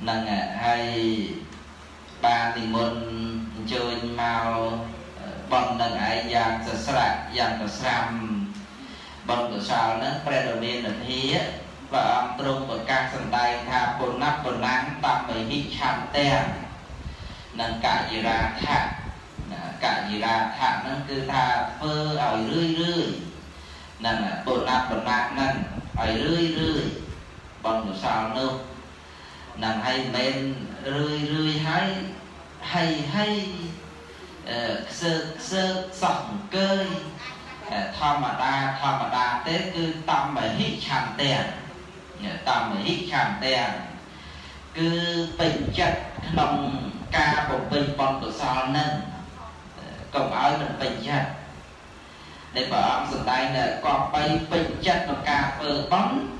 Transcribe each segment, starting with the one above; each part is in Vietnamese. nâng hai ba thì môn chơi mau bọn nâng ai dạng sơ sạc dạng sơ sạm bọn của sao nó predomin ở thi và ông trung của các sân tay thà bốn nắp bốn nắng tạm bởi hít chạm tên nâng cả gì ra thạc cả gì ra thạc nâng cứ thà phơ ở rươi rươi nâng bốn nắp nâng ở rươi rươi bọn của sao nó nâng hay bên rươi rươi hay hay hay sơ sơ sỏng cơi thầm đa tế cứ tâm mà hít chạm tiền tâm mà hít chạm tiền cứ bình chất nồng ca của bình bọn của sao nâng cộng áo mình bình chất để bảo ông sửa tay là có bay bình chất nồng ca phở bóng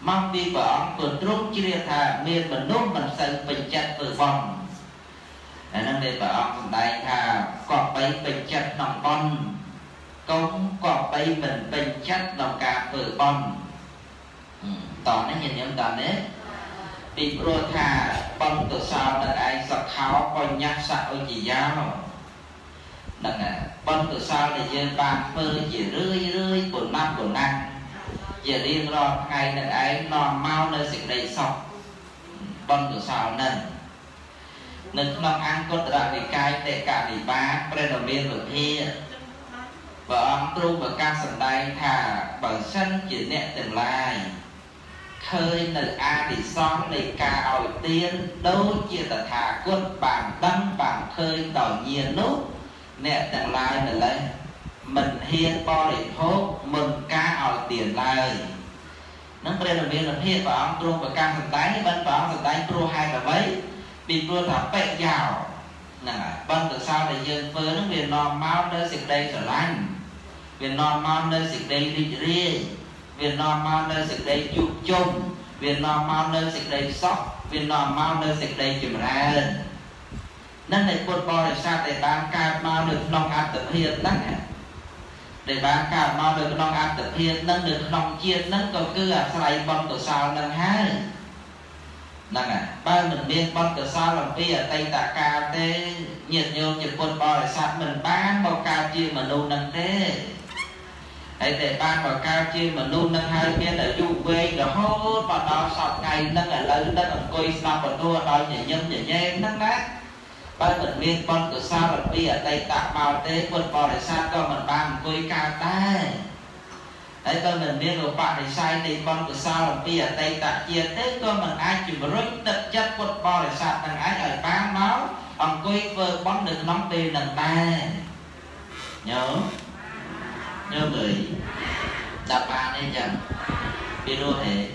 mong đi bảo ông tuần trúc chi liệt thà miền mình nốt mình sân bình chất phở bóng nên để bảo ông sửa tay thà có bay bình chất nồng bóng công có bay mình bình chất nồng ca phở bóng tỏ nó nhìn em tỏ nế vì bố thà bóng tựa sao là ai giọt kháo con nhắc sạc ôi chỉ giáo nâng à bóng tựa sao là dơ bàn phơ dễ rươi rươi của năm dễ riêng lo ngay nâng ấy nó mau nơi dịch đầy sọc bóng tựa sao nâng nâng nông ăn cốt ra để cai tệ cả để bá predomin của thi và ông trung và các sân tay thà bản sân chỉ nẹ từng lai khơi nơi A thì xóm nơi ca ỏi tiên đâu chia tà thà quân bản đăng bản khơi tỏ nhiên nút nẹ từng lai nơi lấy mình hiên bo để thốt mình ca ỏi tiền lai nâng bên là viên lập hiên và ông trung và các sân tay bên và ông sân tay tru hai cả mấy bị tru thả bệ dào vâng từ sau để dân phớ nó về nò máu nơi dịch đây trở lành về nò máu nơi dịch đây rịt ri về nò máu nơi dịch đây chụp chung về nò máu nơi dịch đây sóc về nò máu nơi dịch đây chìm ra nên để quân bò để sao để bán ca mau được nông ăn tự hiên nâng để bán ca mau được nông ăn tự hiên nâng được nông chiên nâng cầu cứ à sài vâng từ sau nâng hai nâng à bao mình biết bọn cửa sao làm việc ở Tây Tạ Ca thế nhiệt nhôm nhiệt quân bò để sát mình bán bao cao chia mà nụ nâng thế hãy để bán bao cao chia mà nụ nâng hai bên ở dù quê rồi hốt bọn đó sọt ngày nâng ở lớn đất ở quê xong bọn đua đòi nhảy nhâm nâng nát bao mình biết bọn cửa sao làm việc ở Tây Tạ Bào thế quân bò để sát còn mình bán quê cao ta đấy tôi mình biết rồi bạn để sai thì con của sao làm việc ở Tây Tạ chia thế cơ mình ai chỉ một rối tật chất quật bò để sạt thằng ấy ở bán máu ông quay vợ bón được nóng tiền lần ta nhớ nhớ người đạp ba nên chẳng biết đua thế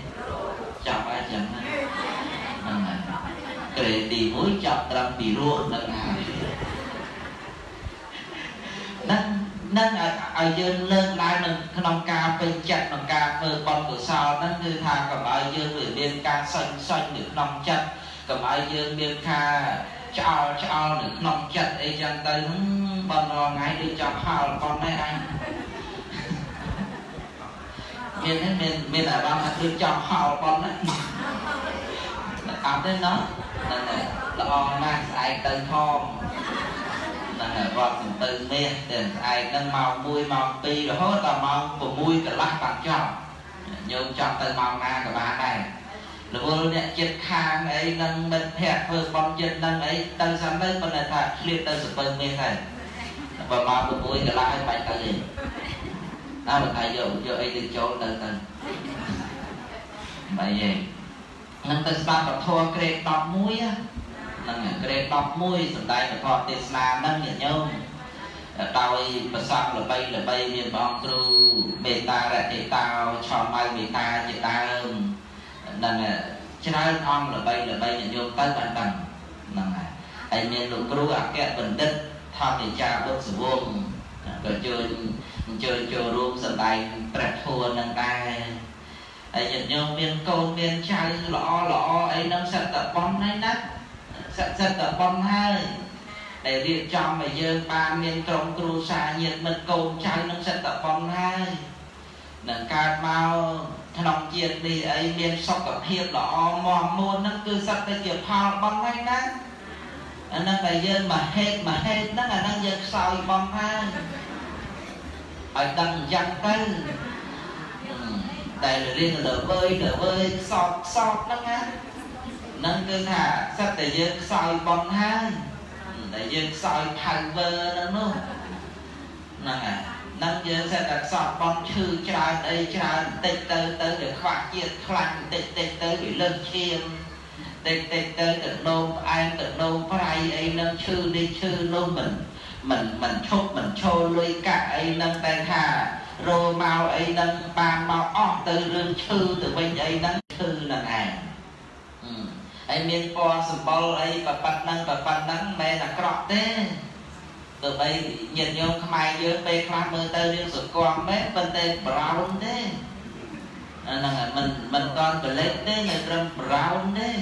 chọc ai chẳng kể tì mũi chọc làm tì ruộng lần nào nâng nên ở dương lên lại mình nông ca phê chặt nông ca phê bóng của sao nên như thà cầm ở dương về bên ca xanh xanh được nông chặt cầm ở dương bên ca cho được nông chặt ấy chẳng tới bọn nó ngay đi cho họ là con đấy anh mình là bọn nó được cho họ là con đấy ám đến nó là bọn nó sẽ tới thôn nâng gọt từ mẹ đến ai nâng màu mùi màu pi rồi hốt là màu của mùi cả lắc bằng chọc nhưng chọc từ màu nga của bạn này rồi vô lưu nhận chiếc khang ấy nâng mình hẹp phương bóng chân nâng ấy tân sáng tới bên này thật liệt tân sự phương mẹ thầy và màu của mùi cả lắc hay bạch cái gì đó là thầy dụ ấy đi chốn tân tân bởi vậy nâng tân sáng và thua kê tóc mùi á nâng kê đọc mũi xong đây là có tên xa nâng nhờ nhau tao bà xong là bây miền bóng trù mê ta ra thế tao cho mai mê ta cho ta nâng chứ nói ông là bây nhờ nhau tới bàn bằng nâng anh miền lũ trù ạc kẹt bình đất thao thì cha bớt sử vông rồi chơi rùm xong đây bật thua nâng ta anh nhờ nhau miền con miền cháy lõ ấy nâng sẵn tập bóng này nát sẵn tập bóng hơi để riêng cho mà dơ ba miên trong cửu xa nhiệt mình côn cháy nâng sẵn tập bóng hơi nâng cao mau trong chuyện đi ấy miền sóc cặp hiệp đó mò môn nó cứ sắp tới kiểu thao băng ngay đó nó phải dân mà hết nó là đang dân sòi băng ha phải đằng dân tên đây là riêng là đỡ bơi sọt sọt đó nghe nó cứ thả sắp tới dân sòi băng ha để dân sòi thành vơ đó luôn nó nghe năng giờ sẽ đặt sọt bom chư tràn đây tràn tịch tới tới để khóa chiết khăn tịch tịch tới bị lưng chiêm tịch tịch tới được nôm ai được nôm phải ấy năng chư đi chư nôm mình chốt mình trôi lui cả ấy năng tay hà rô mau ấy năng ba mau o từ lưng chư từ bên ấy năng chư là này ấy miên po symbol ấy và bật năng mẹ là cọp thế từ bây nhìn nhau mai dưới bê khoa mơ tơ riêng sụt con mấy bên tên brown thế là mình con blade thế người trông brown thế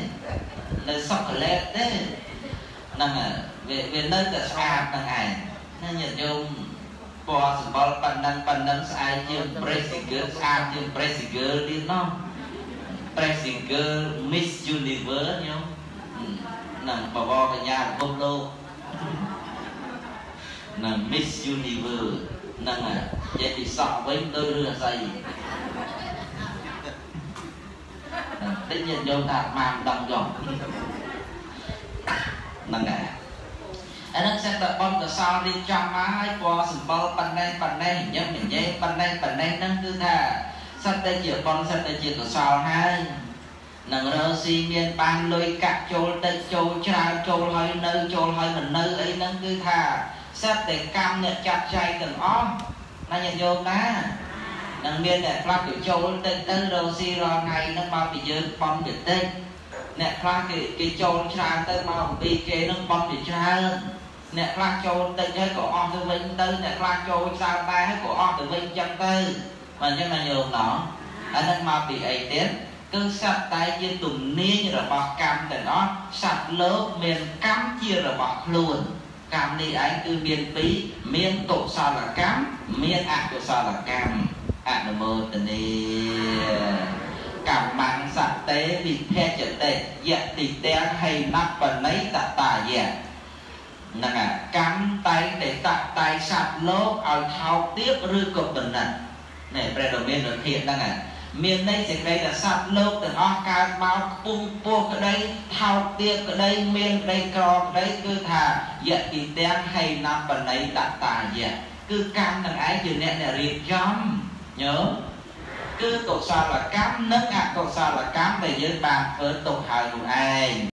người chocolate thế là về nơi cả sạp là ngày nó nhìn nhau bò sụt bò pan đăng sai chương pressing girl sạp chương pressing girl đi nó pressing girl Miss Universe nhau là bò bò cả nhà công đô là Miss Universe năng à vậy thì so với tôi đưa dây tất nhiên vô đạt màng đồng dòng năng à anh đang xem tập bom từ sau đi trong máy qua sừng bông bàn đây nhớ mình dây bàn đây năng cứ thà sắp tới chiều con sắp tới chiều từ sau hai năng rơ xi miên ban lôi cạp trôi tới trôi tràn trôi hơi mình nơi ấy năng cứ thà sắp để cam nhận chặt chay từng ó nó nhận vô má đằng biên để phát kiểu châu tên tên đầu si rồi ngày nó bao bị dơ bom bị tên nè phát cái châu trà tên bao bị chế nó bom bị trà nè phát châu tên chơi của on từ vinh tư nè phát châu sao ba hết của on từ vinh trăm tư mà nhưng mà nhiều nó anh đang mà bị ấy tết cứ sắp tay trên tùng nia như là bọc cam tình ó sạch lớp miền cam chia là bọc luôn cam đi ấy cứ miên phí miên tổ sao là cam miên ạ của sao là cam ạ mơ tình đi cảm mạng sạch tế bị phe trở tệ dẹp thì té hay nắp và lấy tạ tà dẹp nâng à cắm tay để tạ tay sạch lốp ao thao tiếp rư cột bình này bè đồ miên được thiện nâng à miền đây dịch đây là sạch lốp từ hoa cao bao cung bô ở đây thao tiết ở đây miền đây cò đấy cứ thà dạy kỳ tên hay năm phần ấy đặt tà dạy cứ cam thằng ấy dừng nè là riêng chóm nhớ cứ tổ sao là cám nước hạt tổ sao là cám về dưới bàn với tổ hài của ai